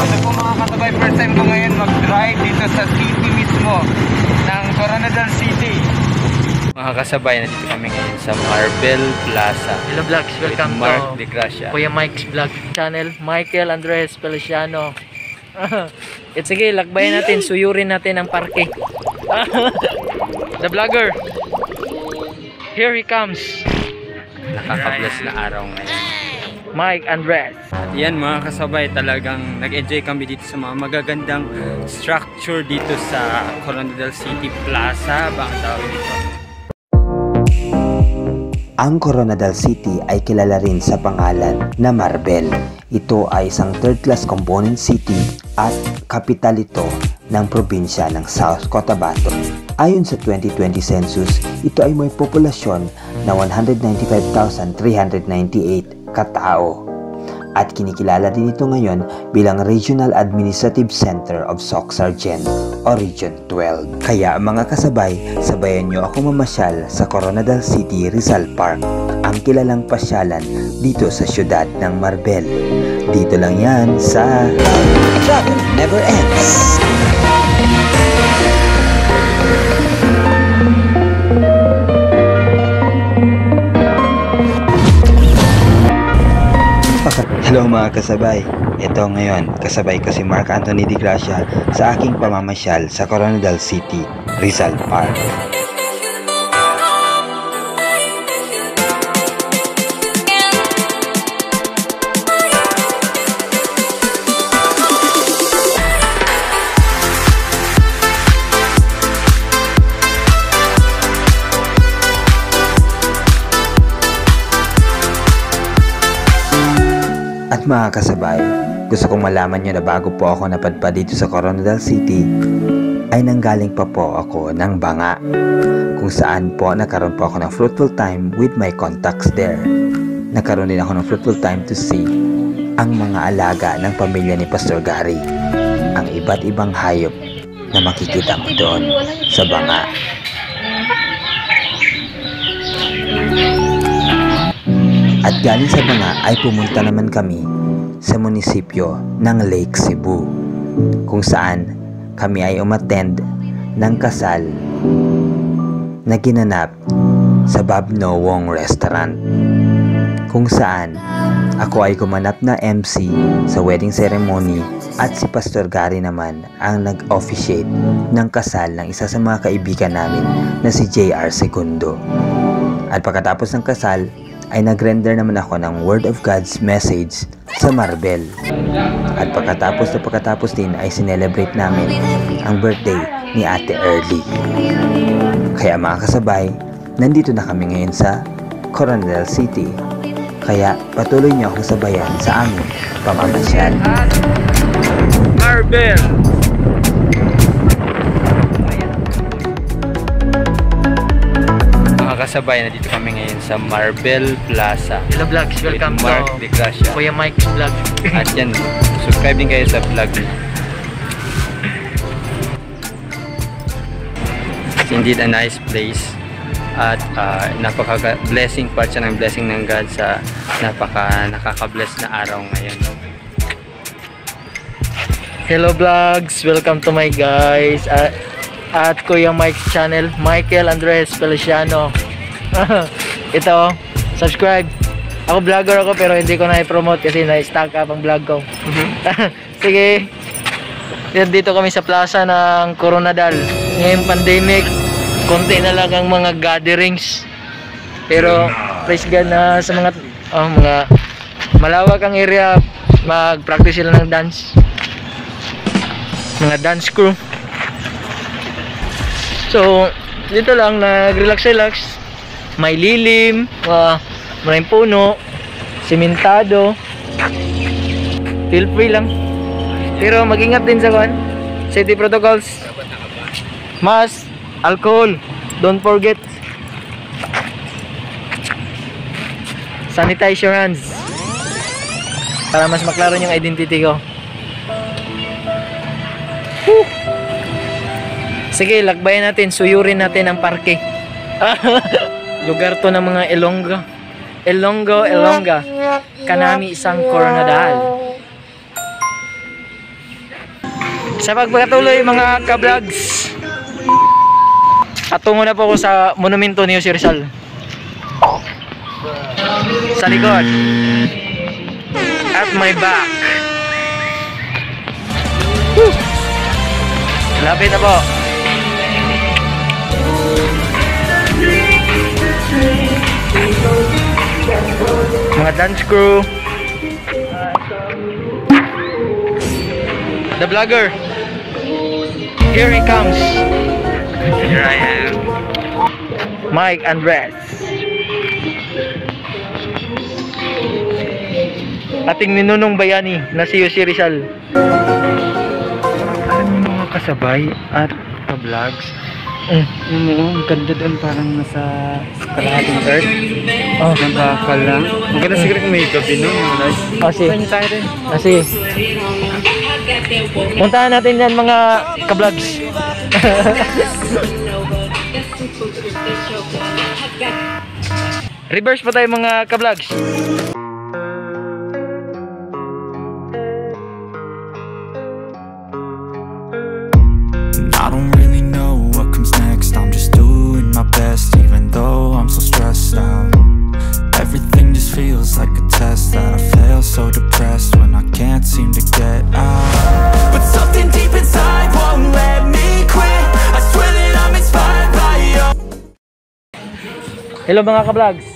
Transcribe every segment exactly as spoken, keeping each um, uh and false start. Ito po mga katabay, first time ko ngayon mag-drive dito sa city mismo ng Koronadal City. Mga kasabay, nandito kami ngayon sa Marbel Plaza. Hello vlogs, welcome to Mark De Gracia, Kuya Mike's vlog channel, Michael Andres Pelosiano. It's sige, lakbayan natin, suyurin natin ang parking. The vlogger, here he comes. Nakaka-bless na araw ngayon, Mike Andres. At yan mga kasabay, talagang nag-enjoy kami dito sa mga magagandang structure dito sa Koronadal City Plaza. Bang tawag dito? Ang Koronadal City ay kilala rin sa pangalan na Marbel. Ito ay isang third-class component city at kapital ito ng probinsya ng South Cotabato. Ayon sa twenty twenty census, ito ay may populasyon na one hundred ninety-five thousand three hundred ninety-eight katao. At kinikilala din ito ngayon bilang Regional Administrative Center of Soxargen o Region twelve. Kaya mga kasabay, sabayan nyo ako mamasyal sa Koronadal City Rizal Park, ang kilalang pasyalan dito sa syudad ng Marbel. Dito lang yan sa Travel Never Ends! Hello mga kasabay, ito ngayon kasabay ko si Mark Anthony De Gracia sa aking pamamasyal sa Koronadal City, Rizal Park. At mga kasabay, gusto kong malaman nyo na bago po ako napadpad dito sa Koronadal City, ay nanggaling pa po ako ng Banga, kung saan po nagkaroon po ako ng fruitful time with my contacts there. Nagkaroon din ako ng fruitful time to see ang mga alaga ng pamilya ni Pastor Gary, ang iba't ibang hayop na makikita mo doon sa Banga. At galing sa Banga ay pumunta naman kami sa munisipyo ng Lake Cebu, kung saan kami ay umattend ng kasal na ginanap sa Bab Noong Restaurant, kung saan ako ay gumanap na M C sa wedding ceremony at si Pastor Gary naman ang nag-officiate ng kasal ng isa sa mga kaibigan namin na si J R Segundo. At pagkatapos ng kasal ay nag-render naman ako ng Word of God's message sa Marbel. At pagkatapos na pagkatapos din ay sinelebrate namin ang birthday ni Ate Erdy. Kaya mga kasabay, nandito na kami ngayon sa Koronadal City. Kaya patuloy niyo akong sabayan sa aming pamamasyal. Marbel! Kasabay, na dito kami ngayon sa Marbel Plaza. Hello vlogs, welcome to Mark De Gracia, Kuya Mike's vlog. At yan, subscribe din kayo sa vlog. It's indeed a nice place at uh, napaka-blessing, part siya ng blessing ng God sa napaka-nakaka-bless na araw ngayon. Hello vlogs, welcome to my guys at, at Kuya Mike's channel, Michael Andres Feliciano. Ito, subscribe. Ako vlogger ako pero hindi ko na-promote kasi na-stack up ang vlog ko. Sige, dito kami sa plaza ng Koronadal. Ngayong pandemic, konti na lang ang mga gatherings, pero praise God na sa mga, oh, mga malawak ang area. Mag-practice sila ng dance, mga dance crew. So dito lang nag-relax-relax. May lilim, uh, maraming puno, simentado. Feel free lang. Pero mag-ingat din sa kwan. Safety protocols. Mask, alcohol, don't forget. Sanitize your hands. Para mas maklaro yung identity ko. Woo! Sige, lakbayan natin, suyurin natin ang parke. Lugar to ng mga Ilonggo, Ilonggo, Ilongga, kanami isang Koronadal. sa pagpatuloy mga ka-vlogs. At tungo na po ako sa monumento ni Jose Rizal sa likod at my back. Woo! Lapit na po. Mga dance crew, the vlogger, here he comes. Here I am, Mike Andres. Ating ninunong bayani na si Jose Rizal. Alam mo mga kasabay at ka-vlogs, eh, ang ganda doon, parang nasa kalahating earth. Oh, ang baka lang. Ang ganda siguro kung may gabi nun. Kasi, kasi, puntahan natin yan mga ka-vlogs. Reverse pa tayo mga ka-vlogs. I don't really know what comes next. I'm just doing my best, even though I'm so stressed out. Everything just feels like a test that I fail, so depressed when I can't seem to get out. But something deep inside won't let me quit. I swear that I'm inspired by you. Hello mga ka-vlogs.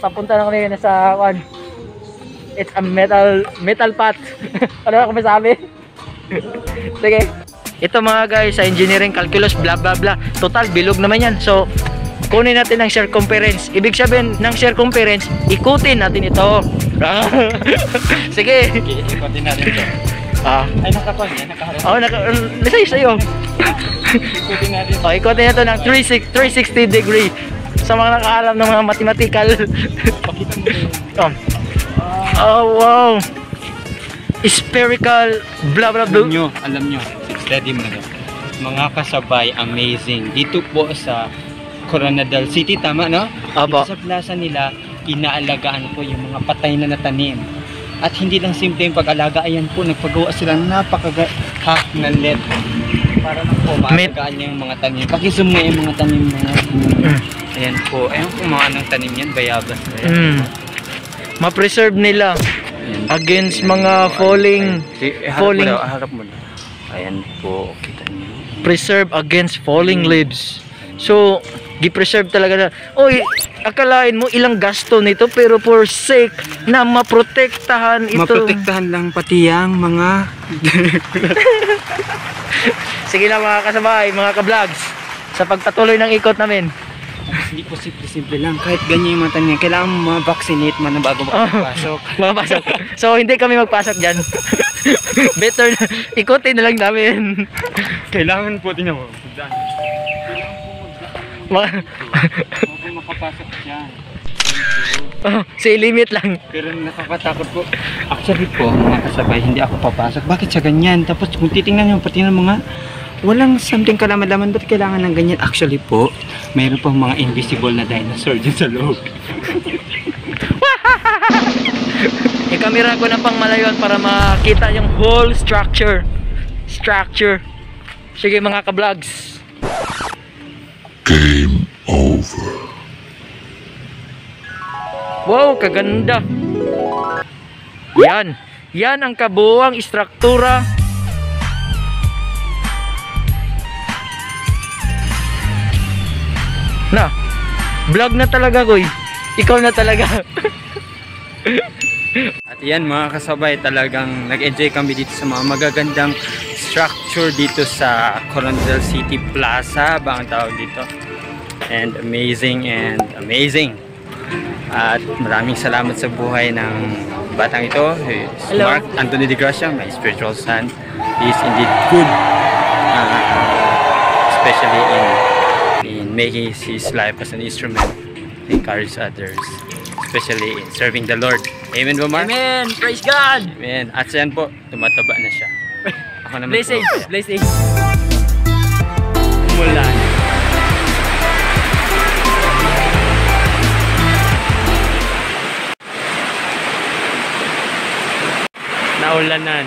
Papunta na ko ngayon sa one. It's a metal metal pot. Ano ako masabi? Sige. Ito mga guys, sa engineering, calculus, blah blah blah, total bilog naman yan. So kunin natin ang circumference. Ibig sabihin ng circumference, ikutin natin ito. Sige, okay, ikutin natin ito. Ah, ay nakapag yan, nakaharap. Oo, naka, nasa'yo sa'yo. Ikutin natin. O, ikutin natin ng three sixty degree. Sa mga nakaalam ng mga mathematical. Pakita mo yun. Oh, wow. Spherical, blah blah blah. Alam nyo, alam nyo. Ready mo na. Mga kasabay, amazing. Dito po sa Koronadal City, tama no? Aba. Dito sa plaza nila, inaalagaan po yung mga patay na natanim. At hindi lang simple yung pag-alaga. Ayan po, nagpagawa sila ng napakahak na L E D. Para lang po, maalagaan niya yung mga tanim. Pakisum mo yung mga tanim. Mga mm. Ayan po. Ayan po mga anong tanim yan, bayabas. Mm. Ma-preserve nila ayan. Against ayan. Mga ayan. Falling. Ayan. Falling. Harap mo daw, harap mo daw. Ayan po, kita niyo. Preserve against falling leaves. So, gi-preserve talaga na. Oy, akalain mo ilang gasto nito pero for sake na maprotektahan ito. Maprotektahan lang pati yang mga sige na mga kasabay, mga ka-vlogs, sa pagpatuloy ng ikot namin. Hindi po simple-simple lang. Kahit ganyan yung mata niya, kailangan ma-vaccinate man na bago makapasok. Makapasok. So, hindi kami magpasok dyan. Better na, ikutin na lang namin. Kailangan po din ako. Kailangan po makapasok dyan. Oh, si limit lang. Pero nakakatakot po. Actually po, nakasabay, hindi ako papasok. Bakit siya ganyan? Tapos kung titingnan niyo, pati ng mga walang something kalaman-laman, ba't kailangan ng ganyan? Actually po, mayroon po mga invisible na dinosaur dyan sa loob. I-camera ko na pang malayon para makita yung whole structure. Structure. Sige mga ka-vlogs. Game over. Wow, kaganda. Yan. Yan ang kabuuang istruktura na vlog na talaga ko. Ikaw na talaga. At yan mga kasabay, talagang nag-enjoy kami dito sa mga magagandang structure dito sa Koronadal City Plaza ba ang tawag dito. And amazing and amazing. At maraming salamat sa buhay ng batang ito. Mark Anthony De Gracia, my spiritual son. He is indeed good. Uh, especially in, in making his life as an instrument to encourage others. Especially in serving the Lord. Amen po, Mark? Amen! Praise God! Amen. At sayan po, tumataba na siya. Ako naman blessings, po. Blessings! Blessings! Umulan. Naulanan.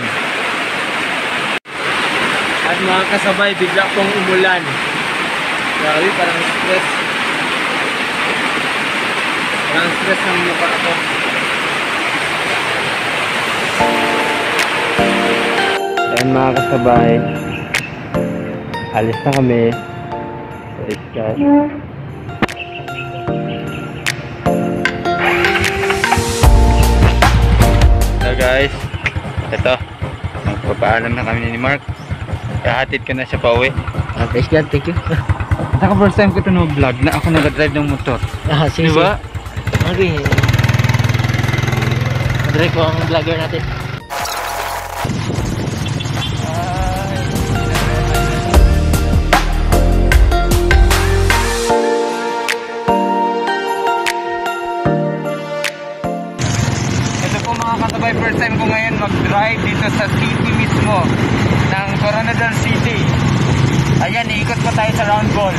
At mga kasabay, bigla pong umulan. Grabe, parang stress. Parang stress ng mukha ako. Ayan mga kasabay, alis na kami. Wait guys. Hello guys, ito, magpapaalam na kami ni Mark. Kahatid ko na siya pa uwi. Ah, thank you, thank you. Naka first time ko ito no vlog na ako nag-drive ng motor. Ah, sige. Diba? Okay. Drive ko ang vlogger natin. Ito po mga katabay, first time ko ngayon mag-drive dito sa city mismo. Ng Koronadal City. Ayan, iikot po tayo sa round ball.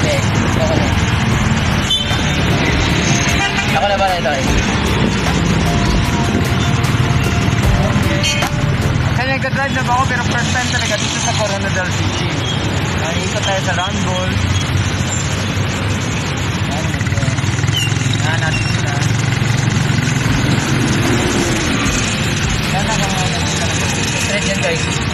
Okay, ako na. Ako na ba na ito eh? Kaya nagdadrive na ba ako pero first time talaga dito sa Koronadal City. Ayan, iikot tayo sa round ball. Ayan, natin sila. Ayan, natin sila. Ayan, natin sila. Ayan, natin sila.